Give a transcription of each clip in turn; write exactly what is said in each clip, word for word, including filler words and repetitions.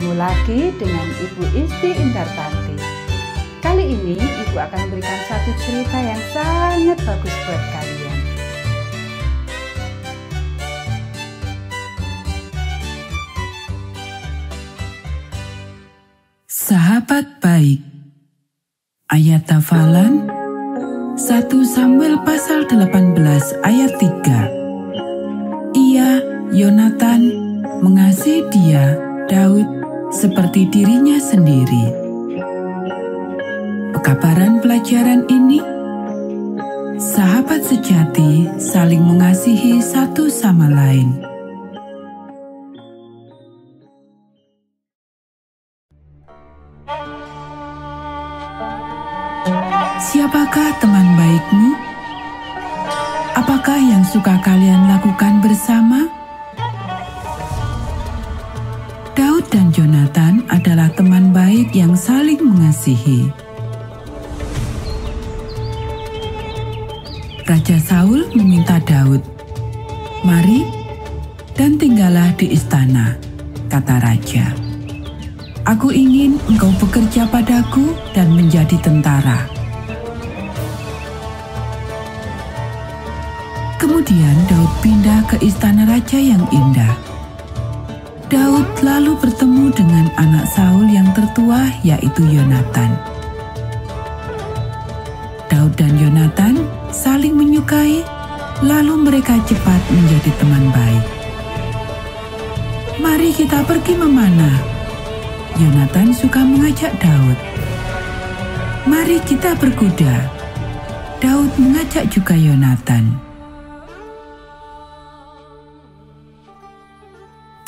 Bertemu lagi dengan Ibu Isti Indar Panti. Kali ini Ibu akan berikan satu cerita yang sangat bagus buat kalian. Sahabat baik. Ayat hafalan satu Samuel pasal delapan belas ayat tiga. Ia, Yonatan, mengasihi dia, Daud, seperti dirinya sendiri. Pekabaran pelajaran ini, sahabat sejati saling mengasihi satu sama lain. Siapakah teman baikmu? Apakah yang suka kalian lakukan bersama? Daud dan Yonatan adalah teman baik yang saling mengasihi. Raja Saul meminta Daud, "Mari dan tinggallah di istana," kata raja. "Aku ingin engkau bekerja padaku dan menjadi tentara." Kemudian Daud pindah ke istana raja yang indah. Daud lalu bertemu dengan anak Saul yang tertua, yaitu Yonatan. Daud dan Yonatan saling menyukai, lalu mereka cepat menjadi teman baik. "Mari kita pergi memanah," Yonatan suka mengajak Daud. "Mari kita berkuda," Daud mengajak juga Yonatan.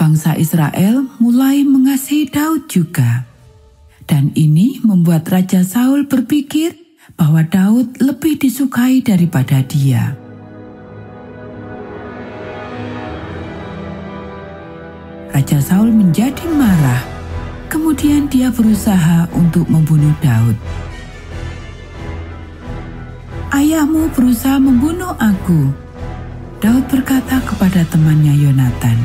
Bangsa Israel mulai mengasihi Daud juga. Dan ini membuat Raja Saul berpikir bahwa Daud lebih disukai daripada dia. Raja Saul menjadi marah. Kemudian dia berusaha untuk membunuh Daud. "Ayahmu berusaha membunuh aku," Daud berkata kepada temannya Yonatan.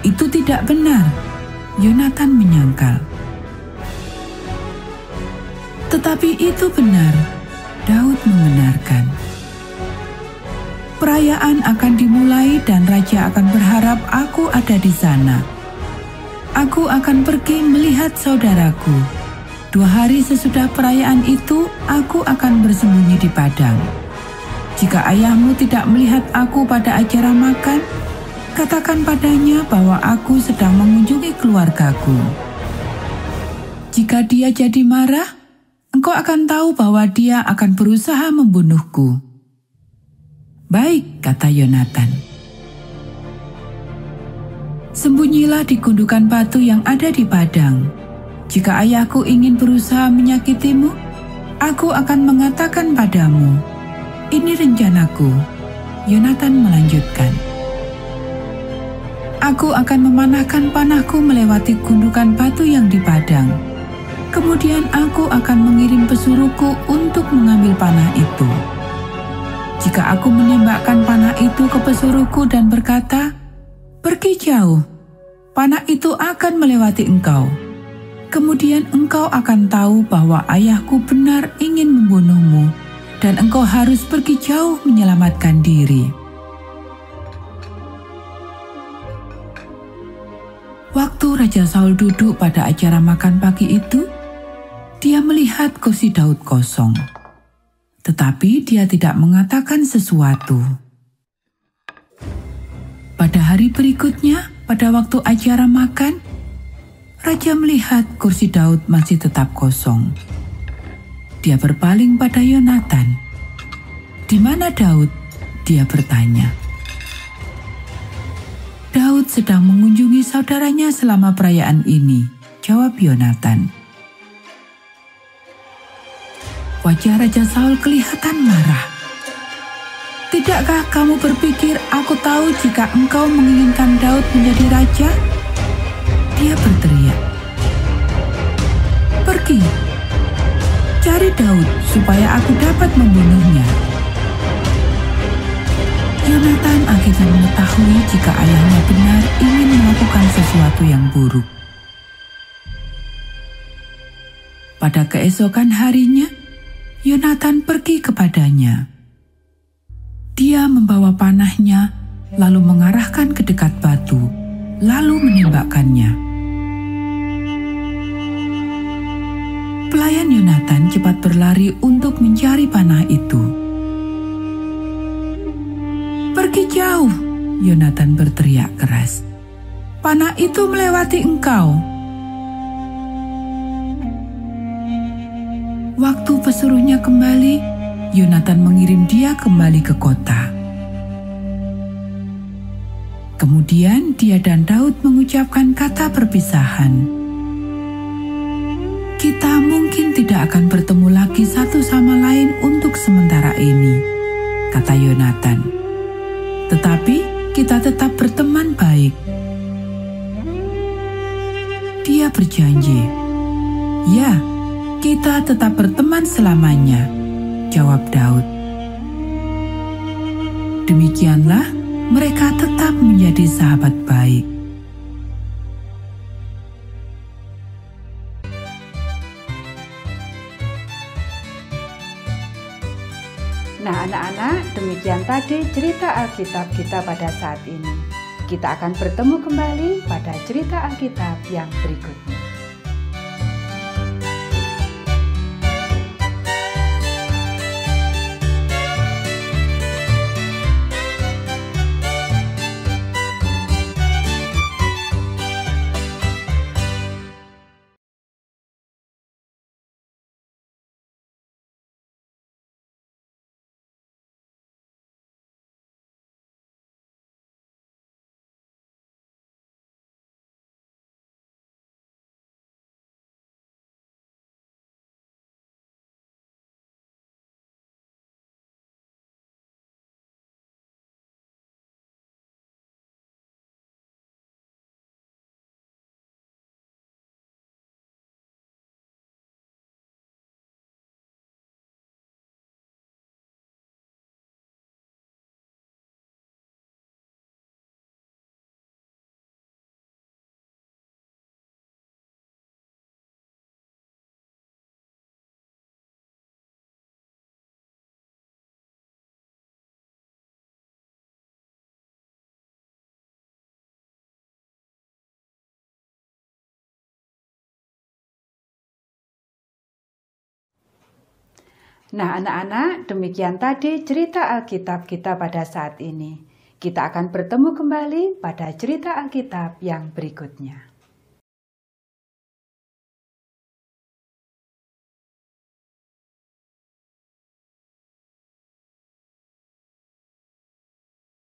"Itu tidak benar," Yonatan menyangkal. "Tetapi itu benar," Daud membenarkan. "Perayaan akan dimulai dan raja akan berharap aku ada di sana. Aku akan pergi melihat saudaraku. Dua hari sesudah perayaan itu, aku akan bersembunyi di padang. Jika ayahmu tidak melihat aku pada acara makan, katakan padanya bahwa aku sedang mengunjungi keluargaku. Jika dia jadi marah, engkau akan tahu bahwa dia akan berusaha membunuhku." "Baik," kata Yonatan. "Sembunyilah di gundukan batu yang ada di padang. Jika ayahku ingin berusaha menyakitimu, aku akan mengatakan padamu, 'Ini rencanaku.'" Yonatan melanjutkan, "Aku akan memanahkan panahku melewati gundukan batu yang di padang. Kemudian aku akan mengirim pesuruhku untuk mengambil panah itu. Jika aku menembakkan panah itu ke pesuruhku dan berkata, 'Pergi jauh,' panah itu akan melewati engkau. Kemudian engkau akan tahu bahwa ayahku benar ingin membunuhmu dan engkau harus pergi jauh menyelamatkan diri." Waktu Raja Saul duduk pada acara makan pagi itu, dia melihat kursi Daud kosong. Tetapi dia tidak mengatakan sesuatu. Pada hari berikutnya, pada waktu acara makan, raja melihat kursi Daud masih tetap kosong. Dia berpaling pada Yonatan. "Di mana Daud?" dia bertanya. "Daud sedang mengunjungi saudaranya selama perayaan ini," jawab Yonatan. Wajah Raja Saul kelihatan marah. "Tidakkah kamu berpikir aku tahu jika engkau menginginkan Daud menjadi raja?" Dia berteriak. "Pergi, cari Daud supaya aku dapat membunuhnya." Yonatan akhirnya mengetahui jika ayahnya benar ingin melakukan sesuatu yang buruk. Pada keesokan harinya, Yonatan pergi kepadanya. Dia membawa panahnya, lalu mengarahkan ke dekat batu, lalu menembakkannya. Pelayan Yonatan cepat berlari untuk mencari panah itu. "Pergi jauh," Yonatan berteriak keras. "Panah itu melewati engkau." Waktu pesuruhnya kembali, Yonatan mengirim dia kembali ke kota. Kemudian dia dan Daud mengucapkan kata perpisahan. Kita mungkin tidak akan bertemu lagi satu sama lain untuk sementara ini, kata Yonatan. Tetapi kita tetap berteman baik. Dia berjanji, "Ya, kita tetap berteman selamanya," jawab Daud. Demikianlah mereka tetap menjadi sahabat baik. Nah anak-anak, demikian tadi cerita Alkitab kita pada saat ini. Kita akan bertemu kembali pada cerita Alkitab yang berikutnya. Nah anak-anak, demikian tadi cerita Alkitab kita pada saat ini. Kita akan bertemu kembali pada cerita Alkitab yang berikutnya.